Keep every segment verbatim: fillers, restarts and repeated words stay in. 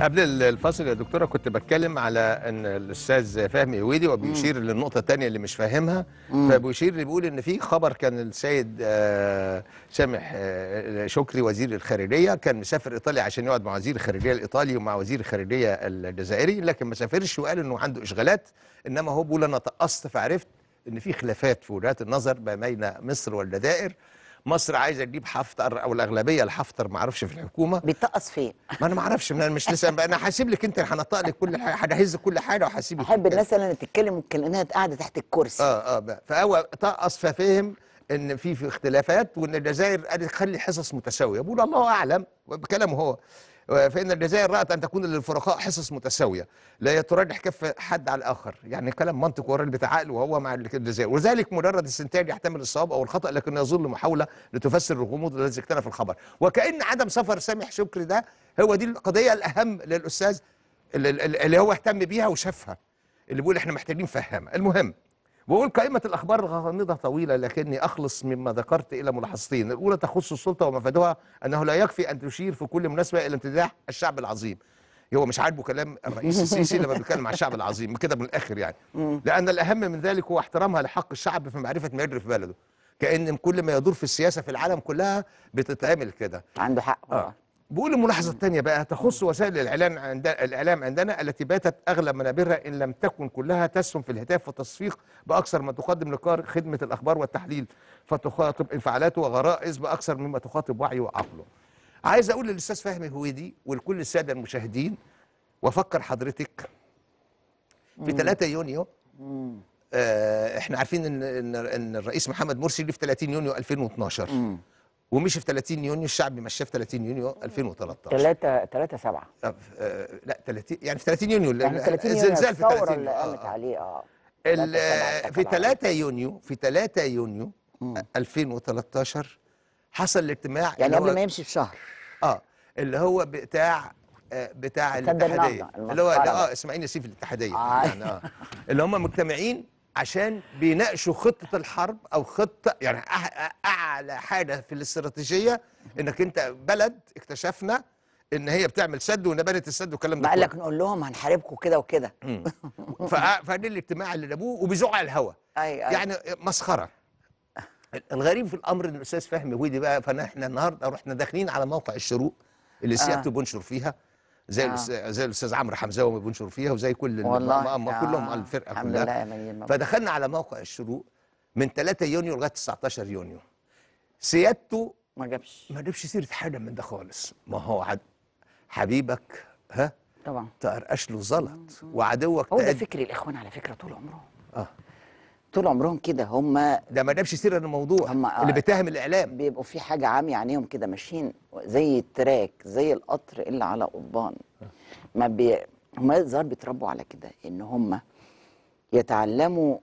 قبل الفاصل يا دكتوره كنت بتكلم على ان الاستاذ فهمي هويدي وبيشير للنقطه الثانيه اللي مش فاهمها، فبيشير اللي بيقول ان في خبر كان السيد آه سامح آه شكري وزير الخارجيه كان مسافر ايطاليا عشان يقعد مع وزير الخارجيه الايطالي ومع وزير الخارجيه الجزائري، لكن ما سافرش وقال انه عنده اشغالات، انما هو بيقول انا تقصت فعرفت ان في خلافات في وجهات النظر ما بين مصر والجزائر. مصر عايزه تجيب حفتر او الاغلبيه لحفتر، ما اعرفش في الحكومه بيتقص فين؟ ما انا ما اعرفش، انا مش لسه انا هسيب لك انت، هنطق لك كل حاجه، هنهز كل حاجه وهسيب لك. احب الناس اللي تتكلم كانها قاعده تحت الكرسي. اه اه فهو طقص ففهم ان في في اختلافات وان الجزائر قالت خلي حصص متساويه، بقول الله اعلم بكلامه هو، فان الجزائر رأت ان تكون للفرقاء حصص متساويه لا ترجح كف حد على الاخر، يعني كلام منطق والراجل بتاع عقل وهو مع الجزائر، وذلك مجرد استنتاج يحتمل الصواب او الخطا لكنه يظل محاوله لتفسر الغموض الذي اكتنى في الخبر، وكأن عدم سفر سامح شكري ده هو دي القضيه الاهم للاستاذ اللي هو اهتم بيها وشافها، اللي بيقول احنا محتاجين نفهمها. المهم بقول قائمة الأخبار الغامضة طويلة لكني أخلص مما ذكرت إلى ملاحظتين، الأولى تخص السلطة ومفادها أنه لا يكفي أن تشير في كل مناسبة إلى امتداح الشعب العظيم. هو مش عاجبه كلام الرئيس السيسي لما بيتكلم عن الشعب العظيم كده من الآخر يعني، لأن الأهم من ذلك هو احترامها لحق الشعب في معرفة ما يجري في بلده، كأن كل ما يدور في السياسة في العالم كلها بتتعمل كده. عنده حق. آه. بقول الملاحظة الثانية بقى تخص وسائل الإعلام عندنا الإعلام عندنا التي باتت أغلب منابرها إن لم تكن كلها تسهم في الهتاف والتصفيق بأكثر ما تقدم لقار خدمة الأخبار والتحليل، فتخاطب انفعالاته وغرائز بأكثر مما تخاطب وعيه وعقله. عايز أقول للأستاذ فهمي هويدي ولكل السادة المشاهدين وأفكر حضرتك في ثلاثة يونيو، آه إحنا عارفين إن إن الرئيس محمد مرسي اللي في ثلاثين يونيو ألفين واثناشر ومشي في ثلاثين يونيو، الشعب مشاه في ثلاثين يونيو ألفين وثلاثة عشر. ثلاثة سبعة آه لا ثلاثين يعني في ثلاثين يونيو، يعني الزلزال في ثلاثين اللي قامت عليه اه في ثلاثة يونيو في ثلاثة يونيو مم. ألفين وثلاثة عشر حصل الاجتماع يعني قبل ما يمشي بشهر اه اللي هو بتاع بتاع الاتحاديه اللي هو اه اسماعيل ياسين في الاتحاديه آه. يعني اه اللي هم مجتمعين عشان بيناقشوا خطة الحرب أو خطة يعني أعلى حاجة في الاستراتيجية، إنك أنت بلد اكتشفنا إن هي بتعمل سد ونبانة السد والكلام ده. قال لك نقول لهم هنحاربكم كده وكده. فده الاجتماع اللي جابوه وبيزعوا على الهوا. أيوة يعني مسخرة. الغريب في الأمر إن الأستاذ فهمي هويدي بقى، فإحنا النهارده رحنا داخلين على موقع الشروق اللي سيادته آه. بنشر فيها. زي آه. زي الاستاذ عمرو حمزاوي ما بينشر فيها وزي كل والله كلهم آه. الفرقه الحمد كلها لله. فدخلنا على موقع الشروق من ثلاثة يونيو لغايه تسعتاشر يونيو، سيادته ما جابش ما جابش سيره حاجه من ده خالص. ما هو عد حبيبك ها طبعا تقرقش له زلط وعدوك هو ده تقد... فكر الاخوان على فكره طول عمرهم اه طول عمرهم كده هم ده ما جابش سيره الموضوع آه. اللي بيتهم الاعلام بيبقوا في حاجه عاميه عينيهم كده ماشيين زي التراك زي القطر اللي على قضبان ما بي هم ظهر بيتربوا على كده ان هم يتعلموا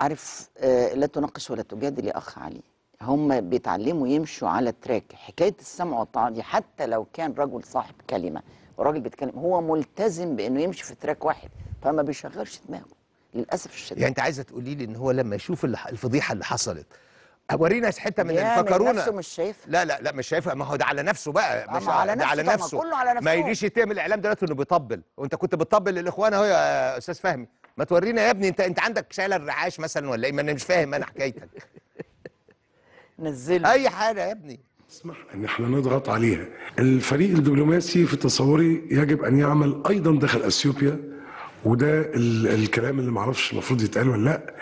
عارف آه لا تناقش ولا تجادل يا اخ علي. هم بيتعلموا يمشوا على التراك. حكايه السمع والطاعه دي حتى لو كان رجل صاحب كلمه وراجل بيتكلم هو ملتزم بانه يمشي في تراك واحد فما بيشغلش دماغه للاسف الشديد. يعني انت عايزه تقولي لي ان هو لما يشوف الفضيحه اللي حصلت ورينا حته من الفكرونه نفسه مش شايفها. لا لا لا مش شايفها. ما هو ده على نفسه بقى مش على نفسه, على نفسه. كله على نفسه. ما يجيش يتهم الاعلام دلوقتي انه بيطبل. وانت كنت بتطبل للاخوان اهو يا استاذ فهمي. ما تورينا يا ابني انت انت عندك شايله الرعاش مثلا ولا ايه؟ ما انا مش فاهم انا حكايتك. نزله اي حاجه يا ابني. اسمح ان احنا نضغط عليها. الفريق الدبلوماسي في تصوري يجب ان يعمل ايضا داخل اثيوبيا، وده الكلام اللي معرفش المفروض يتقال ولا لا،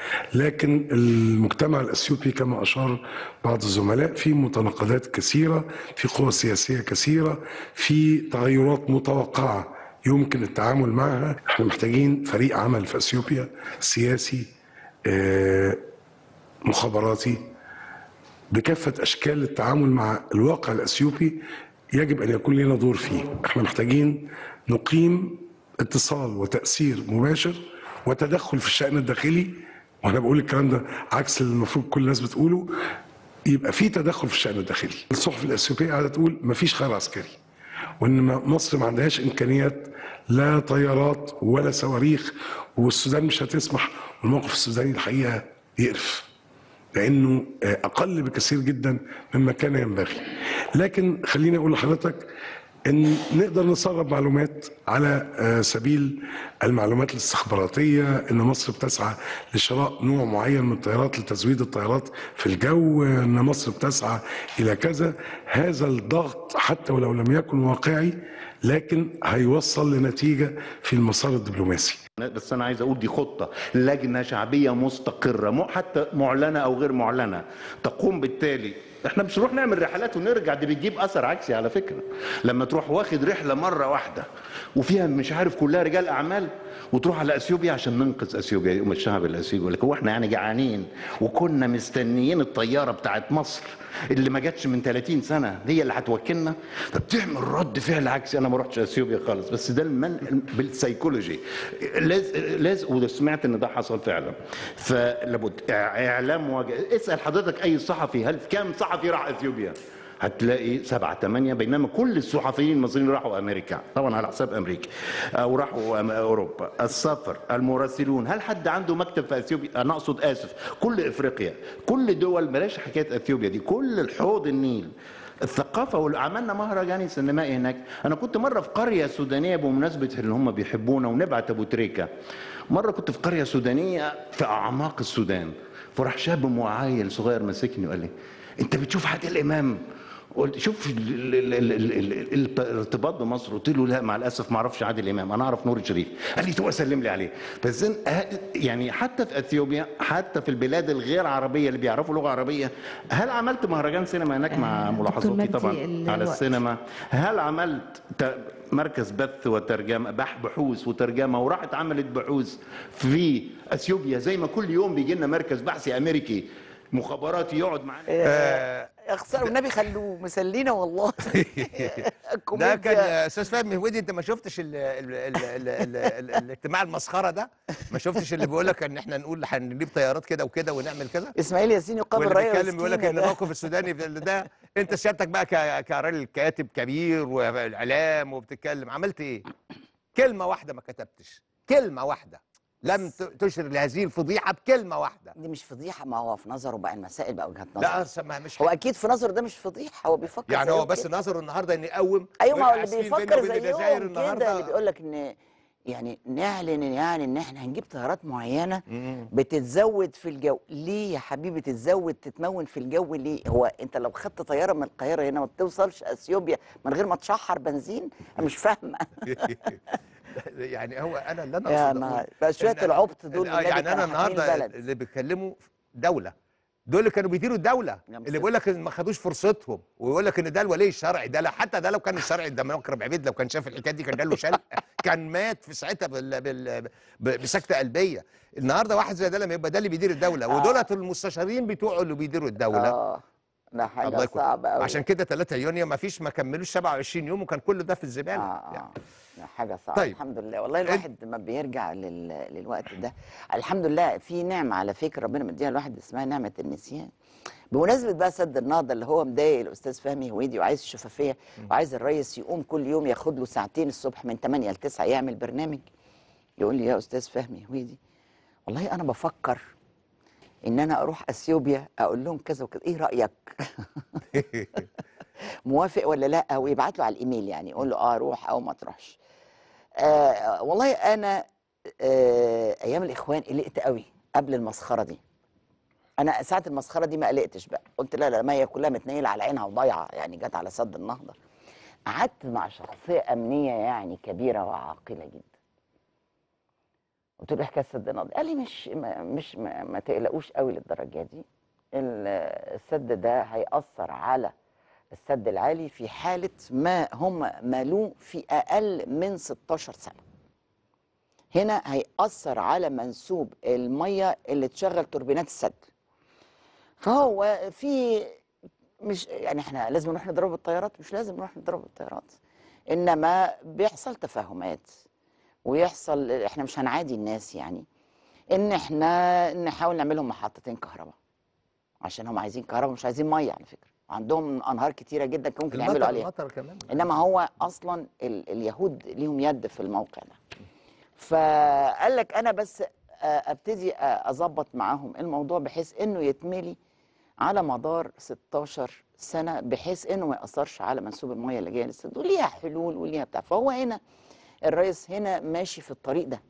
لكن المجتمع الاثيوبي كما اشار بعض الزملاء في متناقضات كثيره، في قوى سياسيه كثيره، في تغيرات متوقعه يمكن التعامل معها. احنا محتاجين فريق عمل في اثيوبيا سياسي مخابراتي بكافه اشكال التعامل مع الواقع الاثيوبي يجب ان يكون لنا دور فيه. احنا محتاجين نقيم اتصال وتأثير مباشر وتدخل في الشأن الداخلي، وانا بقول الكلام ده عكس اللي المفروض كل الناس بتقوله، يبقى في تدخل في الشأن الداخلي. الصحف الاثيوبيه قاعده تقول مفيش خيار عسكري، وان مصر ما عندهاش امكانيات لا طيارات ولا صواريخ والسودان مش هتسمح. والموقف السوداني الحقيقه يقرف لانه اقل بكثير جدا مما كان ينبغي. لكن خليني اقول لحضرتك ان نقدر نسرب معلومات على سبيل المعلومات الاستخباراتيه، ان مصر بتسعى لشراء نوع معين من الطيارات لتزويد الطيارات في الجو، ان مصر بتسعى الى كذا. هذا الضغط حتى ولو لم يكن واقعي لكن هيوصل لنتيجه في المسار الدبلوماسي. بس انا عايز اقول دي خطه لجنه شعبيه مستقره حتى معلنه او غير معلنه تقوم. بالتالي احنا مش نروح نعمل رحلات ونرجع، دي بتجيب اثر عكسي على فكره. لما تروح واخد رحله مره واحده وفيها مش عارف كلها رجال اعمال وتروح على اثيوبيا عشان ننقذ اثيوبيا، يقوم الشعب الاثيوبي يقول لك هو احنا يعني جعانين وكنا مستنيين الطياره بتاعت مصر اللي ما جاتش من ثلاثين سنة هي اللي هتوكلنا؟ فبتعمل رد فعل عكسي. انا ما رحتش اثيوبيا خالص، بس ده المن بالسيكولوجي لاز لاز وسمعت ان ده حصل فعلا. فلابد اعلام واجه. اسال حضرتك اي صحفي هل كام صحفي راح اثيوبيا؟ هتلاقي سبعة ثمانية، بينما كل الصحفيين المصريين راحوا امريكا، طبعا على حساب امريكا، او راحوا اوروبا، السفر، المراسلون، هل حد عنده مكتب في اثيوبيا؟ انا اقصد اسف، كل افريقيا، كل دول بلاش حكايه اثيوبيا دي، كل الحوض النيل، الثقافه وعملنا مهرجان سينمائي هناك. انا كنت مره في قريه سودانيه بمناسبه اللي هم بيحبونا ونبعت ابو تريكة. مره كنت في قريه سودانيه في اعماق السودان، فراح شاب معايل صغير ماسكني وقال لي انت بتشوف عادل امام؟ قلت شوف الارتباط بمصر. قلت له لا مع الاسف ما اعرفش عادل امام، انا اعرف نور الشريف. قال لي تو سلم لي عليه. بس يعني حتى في اثيوبيا، حتى في البلاد الغير عربيه اللي بيعرفوا لغه عربيه، هل عملت مهرجان سينما هناك مع ملاحظاتي طبعا على السينما؟ هل عملت مركز بث وترجمه، بحوث وترجمه، وراحت عملت بحوث في اثيوبيا زي ما كل يوم بيجي لنا مركز بحثي امريكي مخابراتي يقعد معانا؟ اخسروا والنبي خلوه مسلينا والله. ده كان استاذ فهمي هويدي. انت ما شفتش ال ال ال ال ال ال الاجتماع المسخره ده؟ ما شفتش اللي بيقول لك ان احنا نقول هنجيب طيارات كده وكده ونعمل كده؟ اسماعيل ياسين يقابل رئيس الوزراء بيتكلم يقول لك ان الموقف السوداني ده انت سيادتك بقى كراجل كاتب كبير واعلام وبتتكلم، عملت ايه؟ كلمه واحده ما كتبتش، كلمه واحده لم تشر لهذه الفضيحه بكلمه واحده. دي مش فضيحه، ما هو في نظره بقى المسائل بقى وجهه نظر. لا سمع مش هو اكيد في نظره ده مش فضيحه، هو بيفكر يعني هو بس كده. نظره النهارده ان يقوم. ايوه ما هو اللي بيفكر زيهم كده اللي بيقول لك ان يعني نعلن يعني ان احنا هنجيب طيارات معينه بتتزود في الجو. ليه يا حبيبي تتزود تتمون في الجو ليه؟ هو انت لو خدت طياره من القاهره هنا ما بتوصلش اثيوبيا من غير ما تشحر بنزين؟ انا مش فاهمه. يعني هو انا اللي انا يعني بقى شويه العبط دول اللي يعني انا النهارده اللي بيتكلموا دوله، دول اللي كانوا بيديروا الدوله، اللي بيقول لك ما خدوش فرصتهم ويقول لك ان ده الولي الشرعي ده. لا حتى ده لو كان الشرعي ده مكرم عبيد لو كان شاف الحكايه دي كان جاله شلق، كان مات في ساعتها بال... بال... بسكته قلبيه. النهارده واحد زي ده لما يبقى ده اللي بيدير الدوله آه. ودولت المستشارين بتوعه اللي بيديروا الدوله آه. ده حاجه صعبه قوي. عشان كده ثلاثة يونيو ما فيش، ما كملوش سبعة وعشرين يوم وكان كله ده في الزباله آه. يعني حاجه صعبه. طيب. الحمد لله والله الواحد لما بيرجع لل... للوقت ده الحمد لله في نعمه على فكره ربنا مديها الواحد اسمها نعمه النسيان. بمناسبه بقى سد النهضه اللي هو مضايق الاستاذ فهمي هويدي وعايز شفافيه وعايز الرئيس يقوم كل يوم ياخد له ساعتين الصبح من ثمانية لتسعة يعمل برنامج. يقول لي يا استاذ فهمي هويدي والله انا بفكر ان انا اروح اثيوبيا اقول لهم كذا وكذا، ايه رايك؟ موافق ولا لا؟ ويبعت له على الايميل يعني يقول له اه روح او ما تروحش. آه والله انا آه ايام الاخوان قلقت قوي قبل المسخره دي. انا ساعه المسخره دي ما قلقتش بقى، قلت لا لا ما هي كلها متنيله على عينها وضايعه يعني جت على سد النهضه. قعدت مع شخصيه امنيه يعني كبيره وعاقله جدا. قلت له حكايه سد النهضه، قال لي مش ما مش ما, ما تقلقوش قوي للدرجه دي. السد ده هيأثر على السد العالي في حالة ما هم مالوه في أقل من ستاشر سنة. هنا هيأثر على منسوب المية اللي تشغل توربينات السد. فهو في مش يعني احنا لازم نروح نضرب الطيارات؟ مش لازم نروح نضرب الطيارات، إنما بيحصل تفاهمات ويحصل احنا مش هنعادي الناس يعني إن احنا نحاول نعملهم محطتين كهرباء عشان هم عايزين كهرباء مش عايزين مية على فكرة. عندهم انهار كتيره جدا ممكن يعملوا عليها المطر كمان، انما هو اصلا ال اليهود ليهم يد في الموقع ده. فقال لك انا بس ابتدي اظبط معاهم الموضوع بحيث انه يتملي على مدار ستاشر سنة، بحيث انه ما ياثرش على منسوب الميه اللي جايه للسد، وليها حلول وليها بتاع. فهو هنا الرئيس هنا ماشي في الطريق ده،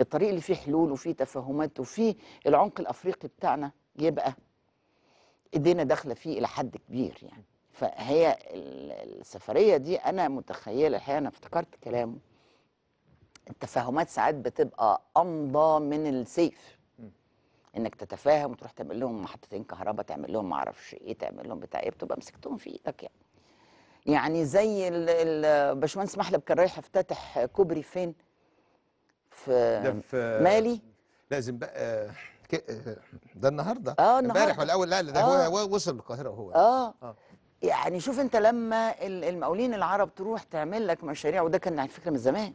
الطريق اللي فيه حلول وفيه تفاهمات وفيه العمق الافريقي بتاعنا يبقى ايدينا داخله فيه الى حد كبير يعني. فهي السفريه دي انا متخيله الحقيقه، انا افتكرت كلامه، التفاهمات ساعات بتبقى امضى من السيف، انك تتفاهم وتروح تعمل لهم محطتين كهرباء، تعمل لهم ما اعرفش ايه، تعمل لهم بتاع ايه، بتبقى مسكتهم في ايدك يعني. يعني زي الباشمهندس محلب كان رايح افتتح كوبري فين؟ في, في مالي. لازم بقى ده النهارده اه امبارح ولا اول لا ده آه. هو وصل القاهره وهو اه, آه. يعني شوف انت لما المقاولين العرب تروح تعمل لك مشاريع، وده كان على فكره من زمان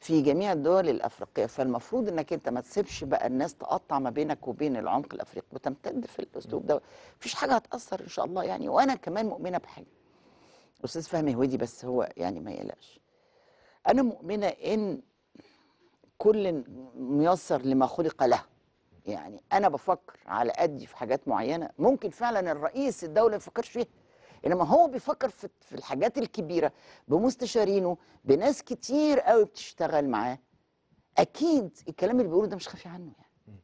في جميع الدول الافريقيه، فالمفروض انك انت ما تسيبش بقى الناس تقطع ما بينك وبين العمق الافريقي، وتمتد في الاسلوب ده، مفيش حاجه هتاثر ان شاء الله يعني. وانا كمان مؤمنه بحاجه استاذ فهمي هويدي، بس هو يعني ما يقلقش، انا مؤمنه ان كل ميسر لما خلق له. يعني انا بفكر على قدي في حاجات معينه، ممكن فعلا الرئيس الدوله ما يفكرش فيها، انما هو بيفكر في الحاجات الكبيره بمستشارينه، بناس كتير قوي بتشتغل معاه. اكيد الكلام اللي بيقوله ده مش خافي عنه يعني.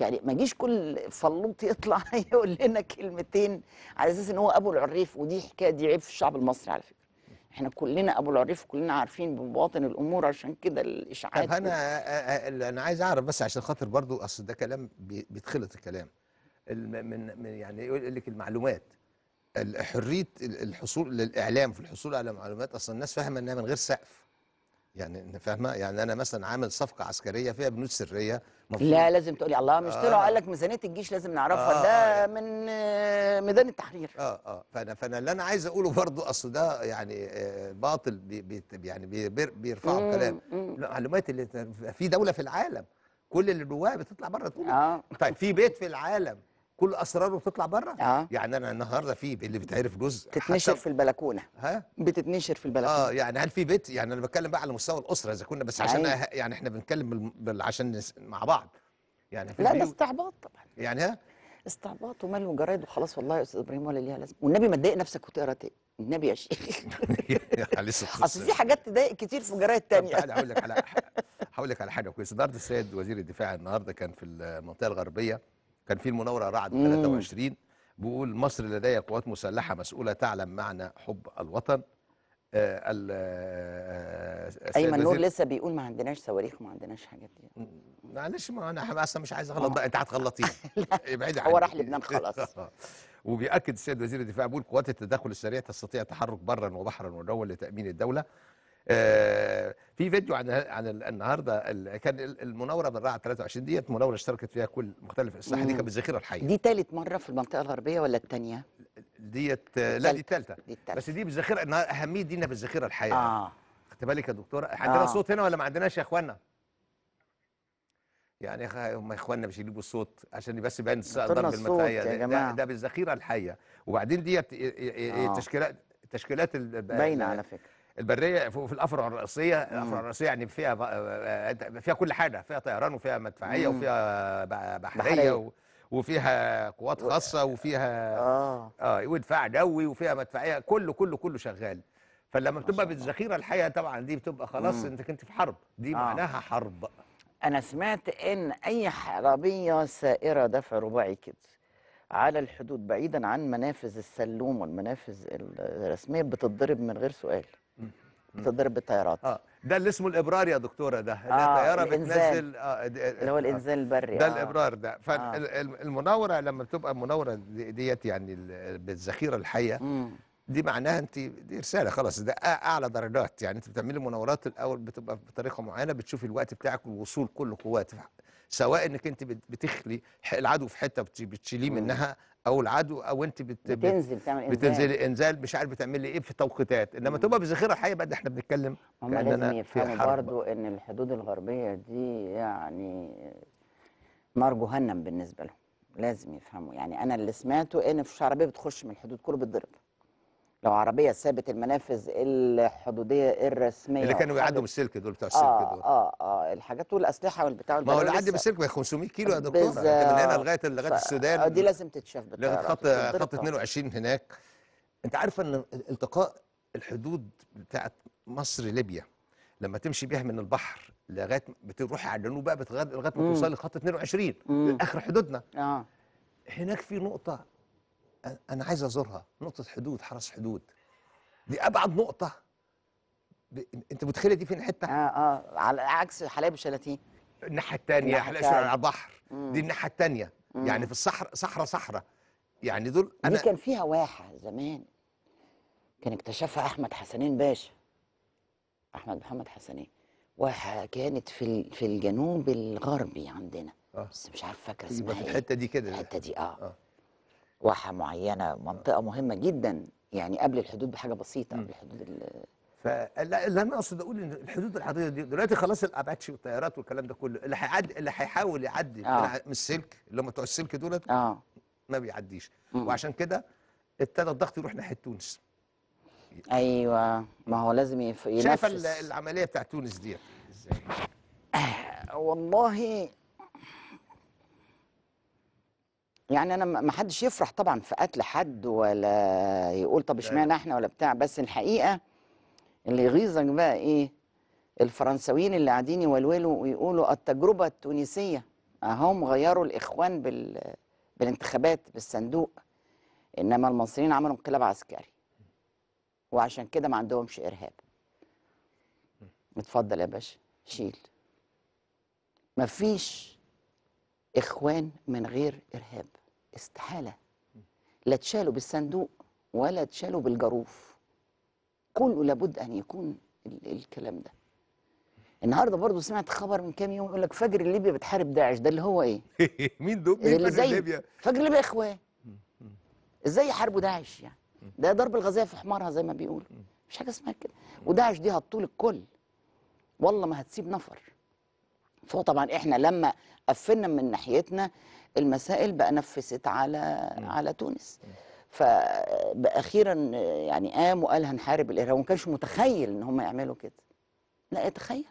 يعني ما يجيش كل فلوط يطلع يقول لنا كلمتين على اساس ان هو ابو العريف، ودي حكايه دي عيب في الشعب المصري على فكره. احنا كلنا ابو العريف وكلنا عارفين بمواطن الامور، عشان كده الاشاعات. طب انا انا عايز اعرف بس عشان خاطر برضه، اصل ده كلام بيتخلط الكلام من يعني يقول لك المعلومات، حريه الحصول للاعلام في الحصول على معلومات. اصلا الناس فاهمه انها من غير سقف يعني، فاهمه يعني انا مثلا عامل صفقه عسكريه فيها بنود سريه، لا لازم تقولي الله مش طلعوا آه قال لك ميزانيه الجيش لازم نعرفها، آه ده من ميدان التحرير اه اه فانا فانا اللي انا عايز اقوله برضه، اصل ده يعني باطل بي بي يعني بي بيرفعوا الكلام. المعلومات اللي في دوله في العالم كل اللي جواها بتطلع بره تقول آه. طيب في بيت في العالم كل اسراره بتطلع بره؟ آه. يعني انا النهارده في اللي بيتعرف جزء بتتنشر في البلكونه، ها؟ بتتنشر في البلكونه اه يعني هل في بيت؟ يعني انا بتكلم بقى على مستوى الاسره اذا كنا بس عشان أه يعني احنا بنتكلم بال... عشان نس... مع بعض يعني في لا ده استعباط طبعا يعني، ها؟ استعباط وماله جرايد وخلاص. والله يا استاذ ابراهيم ولا ليها لازمه، والنبي ما تضايق نفسك وتقرا تاني، النبي يا شيخ اصل في حاجات تضايق كتير في جرايد ثانيه. انا هقول لك على هقول لك على حاجه كويسه، النهارده السيد وزير الدفاع النهارده كان في المنطقه الغربيه، كان في المناورة رعد ثلاثة وعشرين، بيقول مصر لديها قوات مسلحة مسؤولة تعلم معنى حب الوطن. أيمن نور لسه بيقول ما عندناش صواريخ وما عندناش حاجات دي. معلش ما أنا أصلا مش عايز أغلط بقى، أنت هتغلطيني ابعدي عني، هو راح لبنان خلاص. وبيأكد السيد وزير الدفاع بيقول قوات التدخل السريع تستطيع التحرك برا وبحرا وجوا لتأمين الدولة. آه في فيديو عن عن النهارده كان المناوره بالرعد ثلاثة وعشرين ديت، مناوره اشتركت فيها كل مختلف الساحه، دي كانت ذخيره الحقيقه. دي ثالث مره في المنطقه الغربيه ولا الثانيه؟ ديت آه لا دي الثالثه، بس دي بالذخيره اهميه دينا بالذخيره الحقيقه. اه خدت بالك يا دكتوره؟ عندنا آه. صوت هنا ولا ما عندناش يا اخوانا؟ يعني هم اخواننا مش يجيبوا الصوت عشان بس يبان ضرب المدفعيه ده, ده, ده بالذخيره الحيه. وبعدين ديت آه. تشكيلات تشكيلات باينه على فكره البريه في الافرع الرئيسيه، الافرع الرئيسيه يعني فيها فيها كل حاجه، فيها طيران وفيها مدفعيه مم. وفيها بحريه, بحرية. وفيها قوات خاصه وفيها اه اه ودفاع جوي وفيها مدفعيه، كله كله كله شغال. فلما بتبقى بالذخيره الحيه طبعا دي بتبقى خلاص انت كنت في حرب، دي آه. معناها حرب. انا سمعت ان اي حربيه سائره دفع رباعي كده على الحدود بعيدا عن منافذ السلوم والمنافذ الرسميه بتتضرب من غير سؤال، بتضرب بالطيارات. اه ده اللي اسمه الابرار يا دكتوره، ده آه طياره بتنزل آه اللي هو الانزال البري ده آه. الابرار ده. فالمناوره آه. لما بتبقى المناوره ديت يعني بالذخيره الحيه مم. دي معناها انت دي رساله خلاص، ده اعلى درجات يعني. انت بتعملي مناورات الاول بتبقى بطريقه معينه، بتشوفي الوقت بتاعك ووصول كل قواتك، سواء انك انت بتخلي العدو في حته بتشيليه منها او العدو او انت بت بتنزل تعمل انزال بتنزلي انزال مش عارف بتعملي ايه في توقيتات. انما تبقى بذخيره حيه بقى احنا بنتكلم هم لازم يفهموا برضو ان الحدود الغربيه دي يعني نار جهنم بالنسبه لهم، لازم يفهموا يعني. انا اللي سمعته ان في الشعبيه بتخش من الحدود كله بتضرب، لو عربيه سابت المنافذ الحدوديه الرسميه اللي كانوا بيعدوا بالسلك دول بتاع السلك آه دول اه اه الحاجات والاسلحه والبتاع. ما هو اللي عدى بالسلك خمسمية كيلو يا دكتور من هنا لغايه لغايه السودان. اه دي لازم تتشاف بالطياره لغايه خط خط اتنين وعشرين هناك. انت عارفه ان التقاء الحدود بتاعت مصر ليبيا لما تمشي بيها من البحر لغايه بتروح على الجنوب بقى لغايه ما توصل لخط اتنين وعشرين اخر حدودنا. اه هناك في نقطه أنا عايز أزورها، نقطة حدود، حرس حدود. دي أبعد نقطة. ب... أنت متخيلة دي فين حتة؟ آه آه على عكس حلايب وشلاتين. الناحية التانية حلايب على البحر، دي الناحية التانية، يعني في الصحراء صحراء صحراء. يعني دول أنا دي كان فيها واحة زمان كان اكتشفها أحمد حسنين باشا. أحمد محمد حسنين. واحة كانت في في الجنوب الغربي عندنا. آه. بس مش عارف فاكرة اسمها إيه. الحتة دي كده. الحتة دي آه. آه. واحة معينة منطقة مهمة جدا يعني قبل الحدود بحاجة بسيطة قبل الحدود. فاللي أنا أقصد أقول إن الحدود العرضية دي دلوقتي خلاص الأباتشي والطيارات والكلام ده كله اللي هيعدي اللي هيحاول يعدي آه. من السلك اللي هم بتوع السلك دولت آه. ما بيعديش مم. وعشان كده ابتدى الضغط يروح ناحية تونس. أيوه ما هو لازم ينفذ. شايف العملية بتاع تونس دي إزاي؟ والله يعني أنا ما حدش يفرح طبعا في قتل حد ولا يقول طب اشمعنى احنا ولا بتاع، بس الحقيقة اللي يغيظك بقى إيه؟ الفرنساويين اللي قاعدين يولولوا ويقولوا التجربة التونسية أهم غيروا الإخوان بال... بالانتخابات بالصندوق، إنما المصريين عملوا انقلاب عسكري وعشان كده ما عندهمش إرهاب. اتفضل يا باشا شيل. مفيش إخوان من غير إرهاب. استحالة، لا تشالوا بالصندوق ولا تشالوا بالجروف، كله لابد أن يكون الكلام ده. النهارده برضو سمعت خبر من كام يوم يقول لك فجر ليبيا بتحارب داعش، ده اللي هو إيه؟ مين دول؟ مين فجر ليبيا؟ فجر ليبيا إخوان، إزاي يحاربوا داعش يعني؟ ده ضرب الغزاة في حمارها زي ما بيقولوا، مش حاجة اسمها كده، وداعش دي هتطول الكل، والله ما هتسيب نفر. فهو طبعا إحنا لما قفلنا من ناحيتنا المسائل بقى نفست على م. على تونس. فاخيرا يعني قام وقال هنحارب الارهاب وما كانش متخيل ان هم يعملوا كده. لا يتخيل.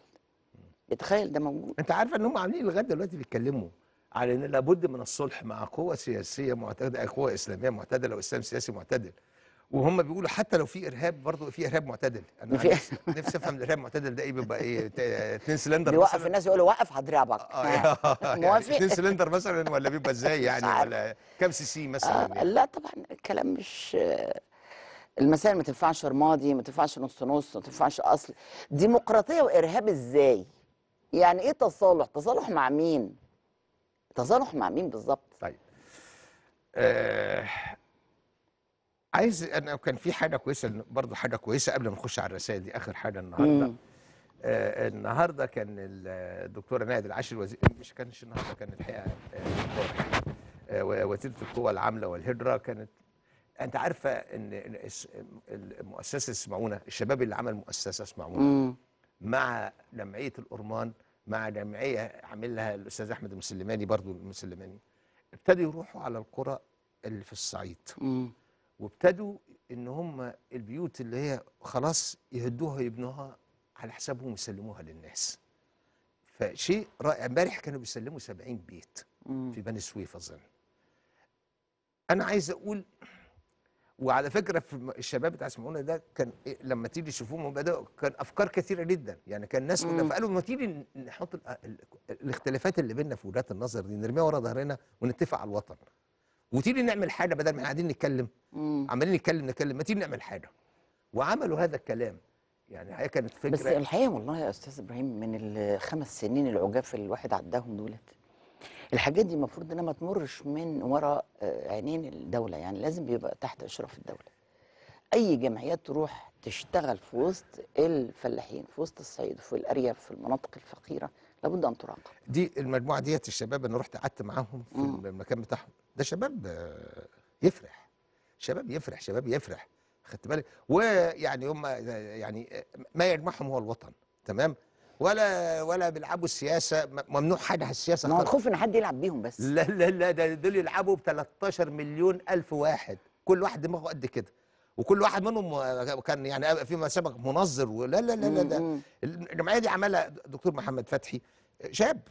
يتخيل ده موجود. انت عارفه ان هم عاملين لغايه دلوقتي بيتكلموا على ان لابد من الصلح مع قوه سياسيه معتدله، قوه اسلاميه معتدله واسلام سياسي معتدل. وهم بيقولوا حتى لو في ارهاب برضه في ارهاب معتدل. انا نفسي افهم الارهاب المعتدل ده ايه؟ بيبقى ايه؟ اتنين سلندر مثلا؟ بيوقف الناس يقولوا وقف هضربك. اه موافق؟ اتنين سلندر مثلا ولا بيبقى ازاي يعني؟ ولا كام سي سي مثلا؟ آه يعني. لا طبعا الكلام مش المسائل ما تنفعش رمادي، ما تنفعش نص نص، ما تنفعش اصل. ديمقراطيه وارهاب ازاي؟ يعني ايه تصالح؟ تصالح مع مين؟ تصالح مع مين بالظبط؟ طيب. آه عايز انا كان في حاجه كويسه برضه حاجه كويسه قبل ما نخش على الرسائل دي اخر حاجه النهارده. آه النهارده كان الدكتوره نائد العاشر وزير مش كانش النهارده كان الحقيقه امبارح آه آه وزيره القوى العامله والهجره كانت. انت عارفه ان المؤسسه اسمعونا الشباب اللي عمل مؤسسه اسمعونا مع جمعيه الأرمان مع جمعيه عاملها الاستاذ احمد المسلماني برضه المسلماني ابتدوا يروحوا على القرى اللي في الصعيد. مم. وابتدوا ان هم البيوت اللي هي خلاص يهدوها ويبنوها على حسابهم ويسلموها للناس. فشيء رائع. امبارح كانوا بيسلموا سبعين بيت في بني سويف اظن. انا عايز اقول وعلى فكره في الشباب بتاع سمعونا ده كان لما تيجي تشوفوهم بداوا كان افكار كثيره جدا يعني كان ناس قالوا ما تيجي نحط الاختلافات اللي بيننا في وجهات النظر دي نرميها ورا ظهرنا ونتفق على الوطن. وتيجي نعمل حاجه بدل ما احنا قاعدين نتكلم عمالين نتكلم نتكلم ما تيجي نعمل حاجه. وعملوا هذا الكلام يعني الحقيقه كانت فكره. بس الحقيقه والله يا استاذ ابراهيم من الخمس سنين العجاف اللي الواحد عداهم دولت الحاجات دي المفروض انها ما تمرش من وراء عينين الدوله يعني لازم بيبقى تحت اشراف الدوله. اي جمعيات تروح تشتغل في وسط الفلاحين في وسط الصعيد في الارياف في المناطق الفقيره لابد ان تراقب. دي المجموعه ديت الشباب انا رحت قعدت معاهم في مم. المكان بتاعهم ده شباب يفرح شباب يفرح شباب يفرح خدت بالك ويعني هم يعني ما يجمعهم هو الوطن تمام ولا ولا بيلعبوا السياسه ممنوع حاجه على السياسه. ما هو الخوف ان حد يلعب بيهم بس. لا لا لا دول يلعبوا ب تلتاشر مليون الف واحد كل واحد دماغه قد كده وكل واحد منهم كان يعني فيما سبق منظر. ولا لا لا لا الجمعيه دي عملها دكتور محمد فتحي، شاب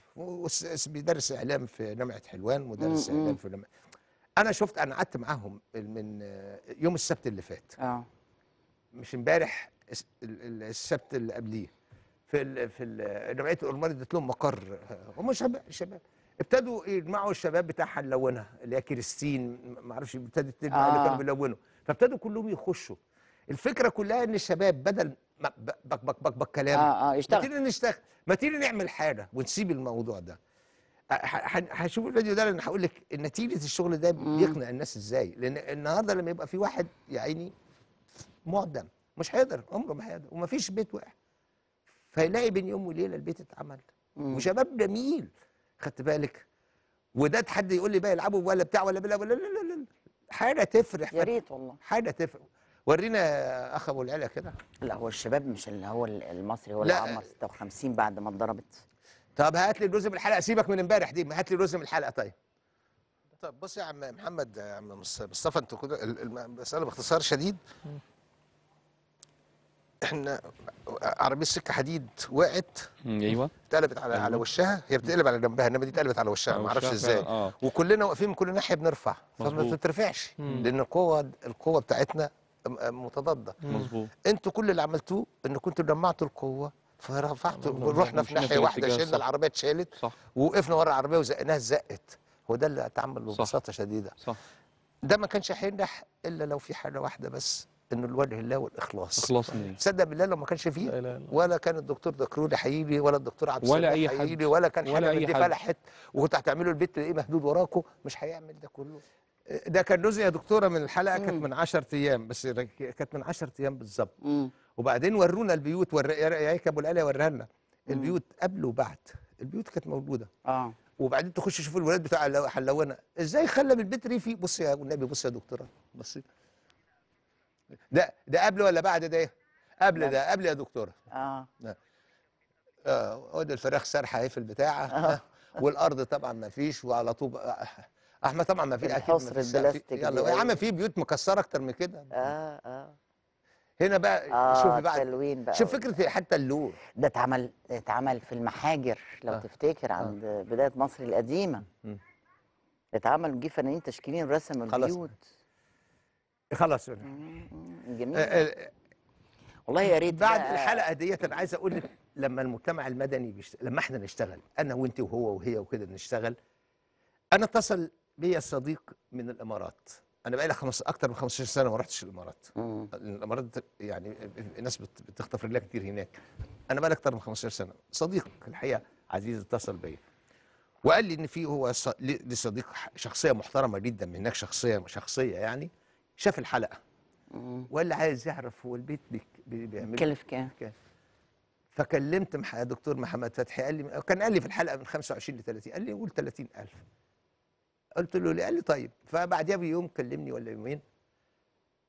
بيدرس اعلام في جامعه حلوان مدرس اعلام في لم... انا شفت، انا قعدت معاهم من يوم السبت اللي فات اه مش امبارح، السبت اللي قبليه في ال في جمعيه الأورمان ادت لهم مقر، هم شباب شباب ابتدوا يجمعوا الشباب بتاع حلوانها اللي هي كريستين ما اعرفش ابتدت تجمع آه. اللي كانوا بيلونوا، فابتدوا كلهم يخشوا. الفكره كلها ان الشباب بدل بك بك بك بك, بك كلام اه اه يشتغل، ما تيجي نشتغل، ما تيجي نعمل حاجه ونسيب الموضوع ده. هشوف الفيديو ده لان هقول لك نتيجه الشغل ده بيقنع الناس ازاي، لان النهارده لما يبقى في واحد يا عيني معدم مش هيقدر، عمره ما هيقدر، ومفيش بيت واقع، فيلاقي بين يوم وليله البيت اتعمل وشباب جميل، خدت بالك؟ وده حد يقول لي بقى يلعبوا ولا بتاع ولا بلا ولا لا لا لا حاجه تفرح، يا ريت والله حاجه تفرح. ورينا اخ ابو العلا كده. لا هو الشباب مش اللي هو المصري هو اللي عمر ستة وخمسين بعد ما اتضربت. طب هات لي الجزء من الحلقه، سيبك من امبارح دي، هات لي الجزء من الحلقه. طيب طب بص يا عم محمد، يا عم مصطفى انتوا كده المساله باختصار شديد، احنا عربيه السكه حديد وقعت ايوه اتقلبت على أيوة. على وشها، هي بتقلب على جنبها انما دي اتقلبت على وشها ما اعرفش ازاي آه. وكلنا واقفين من كل ناحيه بنرفع مزبوط. فما بتترفعش لان القوه القوه بتاعتنا متضاده مظبوط. انتوا كل اللي عملتوه ان كنتوا جمعتوا القوه فرفعتوا، رحنا في ناحيه واحده شلنا العربيه اتشالت ووقفنا ورا العربيه وزقناها زقت، هو ده اللي اتعمل ببساطه شديده صح. ده ما كانش هينجح الا لو في حاجه واحده بس، انه الوجه الله والاخلاص. اخلاص منين؟ تصدق بالله لو ما كانش فيه ولا كان الدكتور دكروري حيجي ولا الدكتور عبد السلام حيجي ولا كان حاجه من دي فلحت، وكنت هتعملوا البيت تلاقيه مهدود وراكوا، مش هيعمل ده كله. ده كان جزء يا دكتوره من الحلقه كانت من عشرة ايام، بس كانت من عشرة ايام بالظبط. وبعدين ورونا البيوت، ور... يا ابو القلعه وريها لنا البيوت قبل وبعد، البيوت كانت موجوده اه وبعدين تخش تشوف الولاد بتاع حلوانه ازاي خلب البيت ريفي. بص يا النبي، بص يا دكتوره، بصي ده ده قبل ولا بعد؟ ده ايه؟ قبل، ده قبل يا دكتوره اه اه وادي الفراخ سارحه اهي في البتاعه آه. والارض طبعا ما فيش، وعلى طول احمد طبعا ما فيش حصر البلاستيك. يلا يا عم في بيوت مكسره اكتر من كده اه اه هنا بقى آه شوفي بقى التلوين بقى، شوف فكره حتى اللون ده اتعمل اتعمل في المحاجر لو آه. تفتكر عند آه. بدايه مصر القديمه اتعمل، جه فنانين تشكيليين رسموا البيوت خلاص جميل آه. والله يا ريت بعد آه. الحلقه ديت انا عايز اقول لك لما المجتمع المدني بيشتغل، لما احنا نشتغل انا وانت وهو وهي وكده نشتغل. انا اتصل بيا صديق من الامارات، انا بقالي خمس اكتر من خمستاشر سنة ما رحتش الامارات. مم. الامارات يعني الناس بتخطفر لها كتير هناك، انا بقالي اكتر من خمستاشر سنة. صديق الحقيقه عزيز اتصل بيا وقال لي ان في هو صديق شخصيه محترمه جدا من هناك، شخصيه شخصيه يعني، شاف الحلقه وقال لي عايز يعرف هو البيت بيعمل بيكلف كام. فكلمت مع دكتور محمد فتحي، قال لي كان قال لي في الحلقه من خمسة وعشرين لتلاتين، قال لي قول تلاتين ألف. قلت له ليه؟ قال لي طيب. فبعديها بيوم كلمني ولا يومين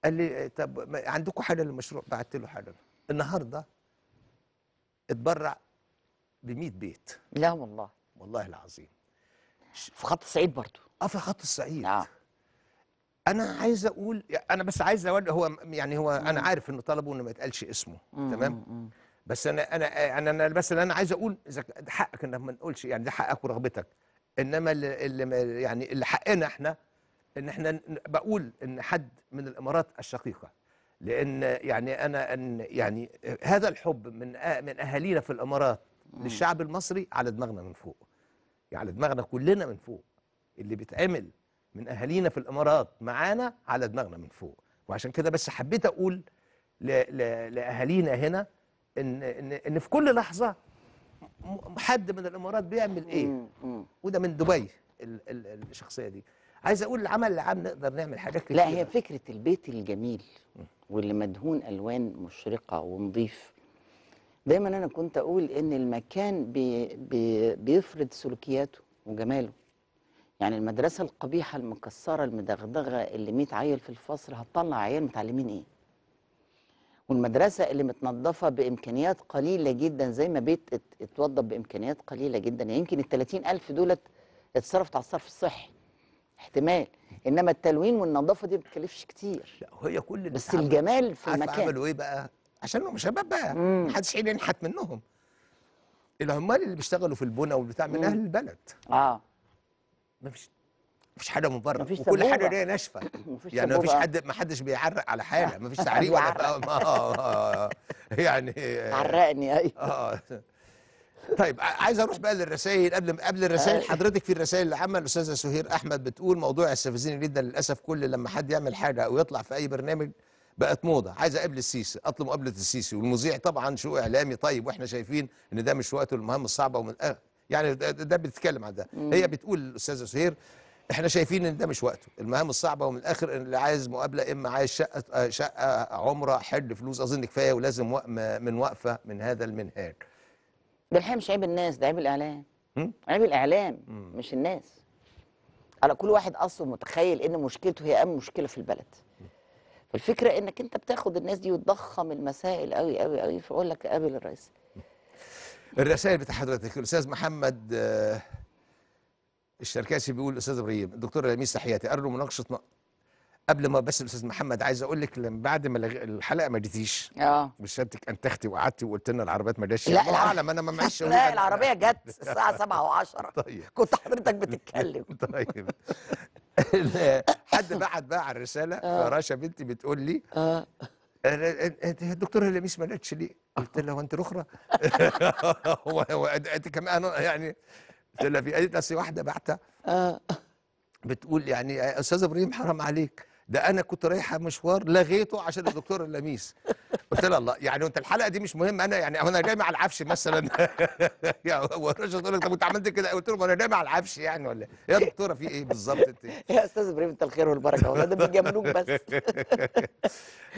قال لي طب عندكم حاجه للمشروع؟ بعت له حاجه. النهارده اتبرع ب مية بيت. لا والله والله العظيم في خط الصعيد برضه اه في خط الصعيد آه. انا عايز اقول، انا بس عايز اقول هو يعني هو مم. انا عارف انه طلبه انه ما يتقالش اسمه مم. تمام مم. بس انا انا انا, أنا بس انا عايز اقول اذا حقك انك ما نقولش، يعني ده حقك ورغبتك، انما اللي يعني اللي حقنا احنا ان احنا بقول ان حد من الامارات الشقيقه، لان يعني انا ان يعني هذا الحب من من اهالينا في الامارات مم. للشعب المصري على دماغنا من فوق، على دماغنا كلنا من فوق، اللي بيتعمل من اهالينا في الامارات معانا على دماغنا من فوق. وعشان كده بس حبيت اقول لاهالينا هنا ان ان ان في كل لحظه حد من الامارات بيعمل ايه، وده من دبي الشخصيه دي. عايز اقول العمل العام نقدر نعمل حاجات كتير. لا هي فكره البيت الجميل واللي مدهون الوان مشرقه ونظيف، دايما انا كنت اقول ان المكان بي بي بيفرض سلوكياته وجماله. يعني المدرسه القبيحه المكسره المدغدغه اللي مية عيل في الفصل هتطلع عيال متعلمين ايه؟ والمدرسه اللي متنظفه بامكانيات قليله جدا زي ما بيت اتوضب بامكانيات قليله جدا، يعني يمكن ال تلاتين ألف دولت اتصرفت على الصرف الصحي احتمال، انما التلوين والنظافه دي ما بتكلفش كتير. لا هي كل اللي بس الجمال في المكان. عملوا ايه بقى؟ عشان هم شباب بقى محدش عين ينحت منهم. العمال اللي بيشتغلوا في البنا والبتاع من اهل البلد. اه مفيش مفيش حاجه من بره، وكل حاجه ليها ناشفه. يعني مفيش حد، محدش بيعرق على حاجه، مفيش تعريق ولا اه يعني عرقني ايوه اه طيب عايز اروح بقى للرسائل. قبل قبل الرسائل حضرتك في الرسائل اللي عامه الاستاذه سهير احمد بتقول موضوع يستفزني جدا للاسف، كل لما حد يعمل حاجه او يطلع في اي برنامج بقت موضه، عايز اقابل السيسي، اطلب مقابله السيسي والمذيع طبعا شو اعلامي. طيب واحنا شايفين ان ده مش وقته، المهام الصعبه ومن آه يعني ده, ده بتتكلم عن ده. هي بتقول الاستاذه سهير احنا شايفين ان ده مش وقته، المهام الصعبه ومن الاخر، اللي عايز مقابله اما عايز شقه شقه عمره حد فلوس اظن كفايه، ولازم من وقفه من هذا المنهاج. ده الحقيقه مش عيب الناس، ده عيب الاعلام. عيب الاعلام مش الناس. على كل واحد اصلا متخيل ان مشكلته هي اهم مشكله في البلد. فالفكره انك انت بتاخد الناس دي وتضخم المسائل قوي قوي قوي، فاقول لك قابل الرئيس. الرسائل بتاع حضرتك. الاستاذ محمد الشركاسي بيقول الاستاذ ابراهيم الدكتور لميس تحياتي ارجو مناقشه م... قبل ما بس الاستاذ محمد عايز اقول لك بعد ما الحلقه ما جيتيش اه بشهادتك انتختي وقعدتي وقلت لنا العربيات ما جاتش. لا اعلم انا ما معيش لا العربيه جت الساعه سبعة وعشرة. طيب كنت حضرتك بتتكلم. طيب حد بعت بقى على الرساله فراشا بنتي بتقول لي اه الدكتوره لميس ما جاتش ليه؟ قلت لها هو انت الاخرى؟ هو انت كمان يعني قلت لها في قالت اصل واحده بعتها اه بتقول يعني استاذ ابراهيم حرام عليك ده انا كنت رايحه مشوار لغيته عشان الدكتوره لميس. قلت لها الله يعني انت الحلقه دي مش مهمه انا يعني انا جاي مع العفش مثلا يعني هو الراجل قال لك طب انت عملت كده؟ قلت له انا جاي مع العفش يعني ولا ايه يا دكتوره في ايه بالظبط انت؟ يا استاذ ابراهيم انت الخير والبركه والله ده بيجاملوك بس.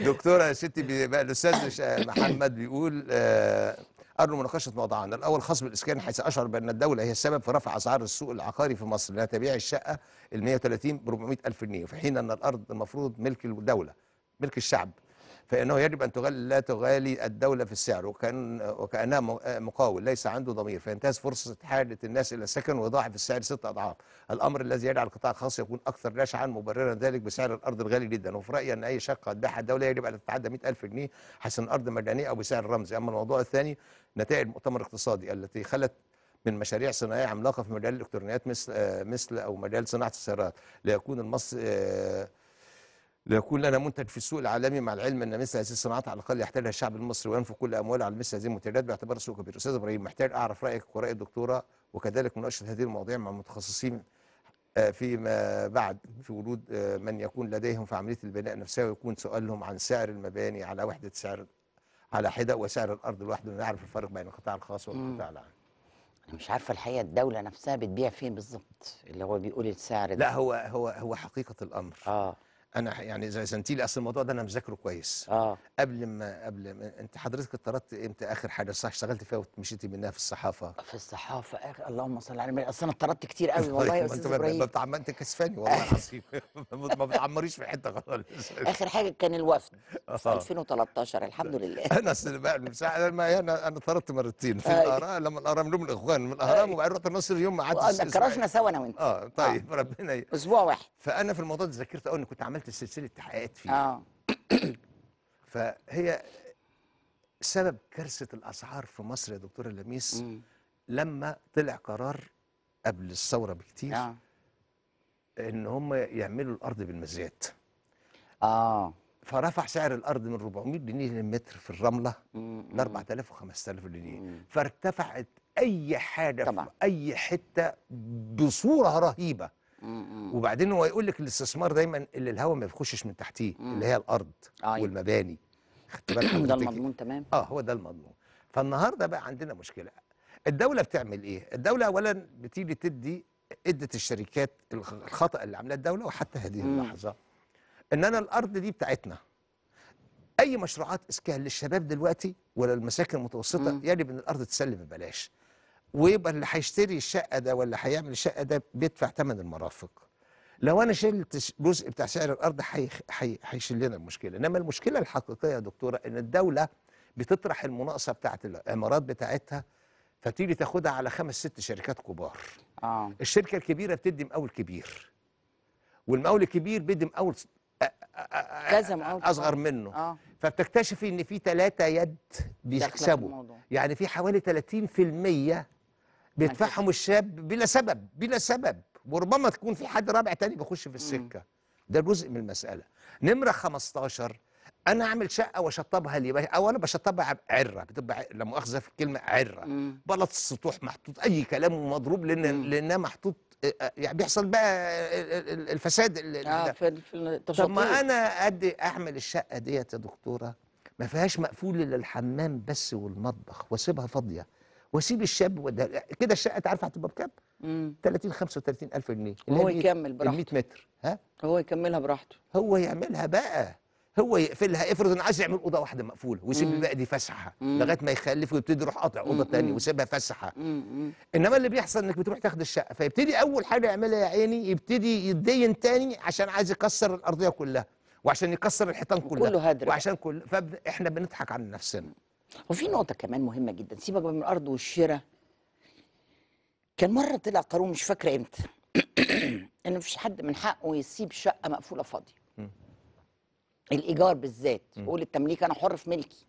دكتوره يا ستي بقى الاستاذ محمد بيقول آه أرجو مناقشة موضوعنا الأول خاص بالإسكان، حيث أشعر بأن الدولة هي السبب في رفع أسعار السوق العقاري في مصر، لأنها تبيع الشقة ال مئة وثلاثين ب أربعمئة ألف جنيه، في حين أن الأرض المفروض ملك الدولة، ملك الشعب، فإنه يجب أن تغلي لا تغالي الدولة في السعر، وكأن وكأنها مقاول ليس عنده ضمير، فينتهز فرصة حاجة الناس إلى السكن ويضاعف السعر ست أضعاف، الأمر الذي يجعل القطاع الخاص يكون أكثر جشعا مبررا ذلك بسعر الأرض الغالي جدا، وفي رأيي أن أي شقة هتباعها الدولة يجب أن تتعدى مئة ألف جنيه حيث الأرض مجانية أو بسعر رمزي. أما الموضوع الثاني نتائج المؤتمر الاقتصادي التي خلت من مشاريع صناعية عملاقة في مجال الإلكترونيات مثل مثل أو مجال صناعة السيارات، ليكون المصري ليكون لنا منتج في السوق العالمي، مع العلم ان مثل هذه الصناعات على الاقل يحتاجها الشعب المصري وينفق كل امواله على مثل هذه المنتجات باعتبار سوق كبير. استاذ ابراهيم محتاج اعرف رايك وراي الدكتوره وكذلك مناقشه هذه المواضيع مع المتخصصين فيما بعد في وجود من يكون لديهم في عمليه البناء نفسها، ويكون سؤالهم عن سعر المباني على وحده سعر على حده وسعر الارض لوحده، ونعرف الفرق بين القطاع الخاص والقطاع العام. انا مش عارفه الحقيقه الدوله نفسها بتبيع فين بالظبط اللي هو بيقول السعر ده. لا هو هو هو حقيقه الامر اه أنا يعني زي سنتيلي أصل الموضوع ده أنا مذاكره كويس. آه. قبل ما قبل ما أنت حضرتك اتطردت إمتى آخر حاجة صح اشتغلت فيها ومشيتي منها في الصحافة؟ في الصحافة آخر اللهم صل على النبي، أصل أنا اتطردت كتير قوي والله يا أستاذ إبراهيم. أنت ما أنت كسفاني والله العظيم ما بتعمريش في حتة خالص. آخر حاجة كان الوفد في ألفين وثلاثة عشر الحمد لله. أنا أصل أنا أنا اتطردت مرتين في الأهرام لما الأهرام لهم الإخوان من الأهرام وبعدين رحت النصر يوم ما قعدت كرشنا سوا أنا وأنت. أه طيب ربنا أسبوع واحد. فأنا في الموضوع ده ذاكرت أوي إني كنت عملت سلسله تحقيقات فيه. اه فهي سبب كارثه الاسعار في مصر يا دكتوره لميس مم. لما طلع قرار قبل الثوره بكتير آه. ان هم يعملوا الارض بالمزيات. اه فرفع سعر الارض من أربعمئة جنيه للمتر في الرمله ل أربعة آلاف و5000 جنيه، فارتفعت اي حاجه طبعا. في اي حته بصوره رهيبه. وبعدين هو يقول لك الاستثمار دايما اللي الهواء ما بيخشش من تحتيه اللي هي الارض آه والمباني، خدت بالك ده المضمون تمام. اه هو ده المضمون. فالنهارده بقى عندنا مشكله، الدوله بتعمل ايه؟ الدوله اولا بتيجي تدي ادت الشركات الخطا اللي عملها الدوله وحتى هذه اللحظه ان انا الارض دي بتاعتنا، اي مشروعات اسكان للشباب دلوقتي ولا المساكن المتوسطه يجب ان الارض تسلم ببلاش، ويبقى اللي هيشتري الشقه ده واللي هيعمل الشقه ده بيدفع ثمن المرافق. لو انا شلت جزء بتاع سعر الارض هيشيل لنا المشكله، انما المشكله الحقيقيه يا دكتوره ان الدوله بتطرح المناقصه بتاعه العمارات بتاعتها فتيجي تاخدها على خمس ست شركات كبار. اه الشركه الكبيره بتدي مقاول كبير. والمقاول الكبير بيدي مقاول لازم اصغر منه. آه. فبتكتشفي ان في ثلاثه يد بيكسبوا، يعني في حوالي ثلاثين بالمية بيدفعهم الشاب بلا سبب بلا سبب، وربما تكون في حد رابع تاني بيخش في السكه. مم. ده جزء من المساله. نمره خمستاشر، انا اعمل شقه واشطبها لي، او انا بشطبها عره، بتبقى لا مؤاخذه في الكلمه عره، مم. بلط السطوح محطوط اي كلام ومضروب لان لانها محطوط، يعني بيحصل بقى الفساد اللي آه في التشطيب. طب ما انا ادي اعمل الشقه ديت يا دكتوره ما فيهاش مقفول الا الحمام بس والمطبخ، واسيبها فاضيه واسيب الشاب وده كده. الشقه انت عارفه هتبقى بكام؟ تلاتين خمسة وتلاتين ألف جنيه. هو يكمل براحته ال مية متر، ها؟ هو يكملها براحته، هو يعملها بقى، هو يقفلها. افرض انا عايز يعمل اوضه واحده مقفوله ويسيب الباقي دي فسحه لغايه ما يخلف ويبتدي يروح قاطع اوضه ثانيه ويسيبها فسحه. انما اللي بيحصل انك بتروح تاخد الشقه، فيبتدي اول حاجه يعملها يا عيني يبتدي يتدين ثاني عشان عايز يكسر الارضيه كلها وعشان يكسر الحيطان كلها كله هدر وعشان كل. فاحنا بنضحك على نفسنا. وفي نقطه كمان مهمه جدا، سيبك من الارض والشراء. كان مره طلع قانون مش فاكره امتى ان مفيش حد من حقه يسيب شقه مقفوله فاضيه، الايجار بالذات. قول التمليك انا حر في ملكي،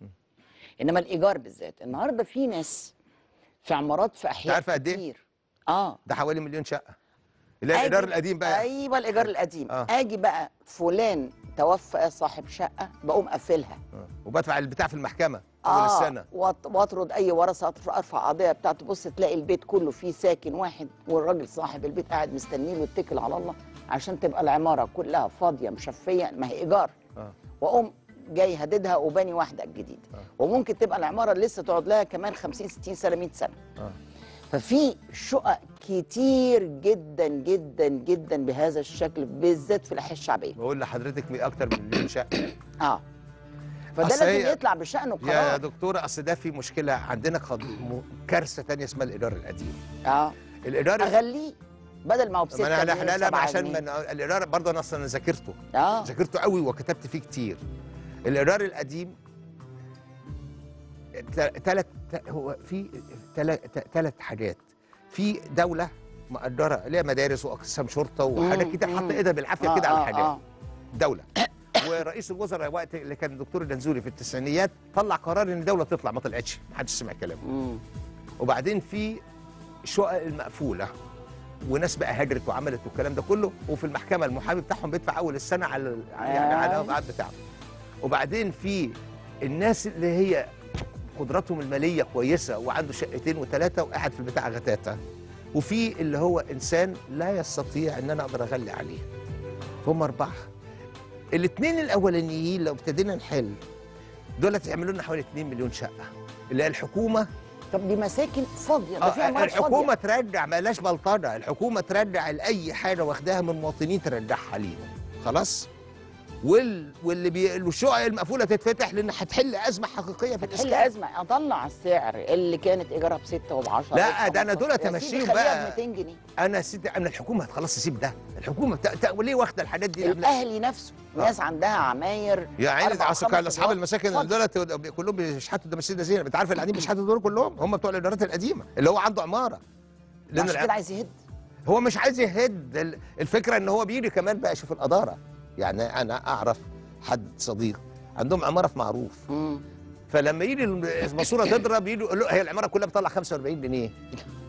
انما الايجار بالذات. النهارده في ناس في عمارات في احياء كتير، عارفه قد ايه؟ اه ده حوالي مليون شقه اللي هي الايجار القديم بقى. ايوه الايجار القديم. آه. اجي بقى فلان توفى صاحب شقه بقوم قافلها. آه. وبدفع البتاع في المحكمه اول آه. السنه، واطرد اي ورثه، ارفع قضيه بتاعته. بص تلاقي البيت كله فيه ساكن واحد والراجل صاحب البيت قاعد مستنيه ويتكل على الله عشان تبقى العماره كلها فاضيه مشفيه، ما هي ايجار. آه. واقوم جاي هددها وباني واحده جديده. آه. وممكن تبقى العماره لسه تقعد لها كمان خمسين ستين سنة مية سنة. آه. ففي شقق كتير جدا جدا جدا بهذا الشكل بالذات في الاحياء الشعبيه. بقول لحضرتك اكتر من مليون شقه. اه فده لازم هي... يطلع بشأنه قرار يا دكتوره. اصل ده في مشكله عندنا خض... كارثه ثانيه اسمها الايجار القديم. اه الايجار اغليه بدل ما هو بستة مليون سبعة جنيه. لا لا عشان من الإيجار برضه أنا أصلا ذاكرته آه. ذاكرته قوي وكتبت فيه كتير. الإيجار القديم ثلاث هو في ثلاث حاجات. في دولة مأجرة اللي هي مدارس وأقسام شرطة وحاجات كده، حاطة إيدها بالعافية آه كده على الحاجات. آه دولة ورئيس الوزراء وقت اللي كان الدكتور الدنزولي في التسعينيات طلع قرار إن الدولة تطلع، ما طلعتش، ما حدش سمع كلامه. وبعدين في الشقق المقفولة وناس بقى هجرت وعملت والكلام ده كله، وفي المحكمه المحامي بتاعهم بيدفع اول السنه على يعني على القعد بتاعه. وبعدين في الناس اللي هي قدراتهم الماليه كويسه وعنده شقتين وثلاثه وقاعد في البتاع غتاته، وفي اللي هو انسان لا يستطيع ان انا اقدر اغلي عليه. هم اربعه. الاثنين الاولانيين لو ابتدينا نحل دول هيعملوا لنا حوالي اتنين مليون شقه اللي هي الحكومه. طب دي مساكن فاضيه، ده فيها مصاري. الحكومه ترجع، مالهاش بلطجه، الحكومه ترجع لاي حاجه واخداها من المواطنين ترجعها ليهم. خلاص؟ وال واللي بي... الشقق المقفوله تتفتح لان هتحل ازمه حقيقيه في الاسكان. هتحل ازمه. اطلع السعر اللي كانت ايجارها بستة وبعشرة. لا ده انا دول تمشيهم بقى ميتين جنيه. انا سيدي انا الحكومه خلاص تسيب ده، الحكومه ت... ت... ليه واخده الحاجات دي؟ الاهلي نفسه ناس عندها عماير يا عيني. اصحاب المساكن دول كلهم بيشحتوا الدمشير ده زينب، انت عارف اللي قاعدين بيشحتوا دول كلهم هم بتوع الايجارات القديمه اللي هو عنده عماره. لان مش كده عايز يهد، هو مش عايز يهد. الفكره ان هو بيجي كمان بقى يشوف الاداره. يعني انا اعرف حد صديق عندهم عماره في معروف، مم. فلما يجي الماسوره تضرب يجي يقول له هي العماره كلها بتطلع خمسة واربعين جنيه.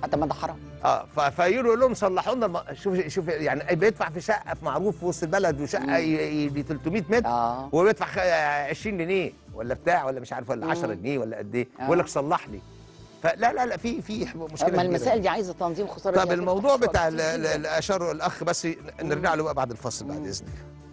حتى ما ده حرام. اه فيقولوا لهم صلحوا لنا الم... شوف شوف يعني بيدفع في شقه في معروف في وسط البلد وشقه ب تلتمية متر آه. وبيدفع عشرين جنيه ولا بتاع ولا مش عارف ولا عشرة جنيه ولا قد ايه، آه. يقول لك صلح لي. فلا لا لا في في مشكله. اما المسائل دي عايزه تنظيم خساره. طب الموضوع بتاع اللي اشاره الاخ بس نرجع له بقى بعد الفصل بعد اذنك.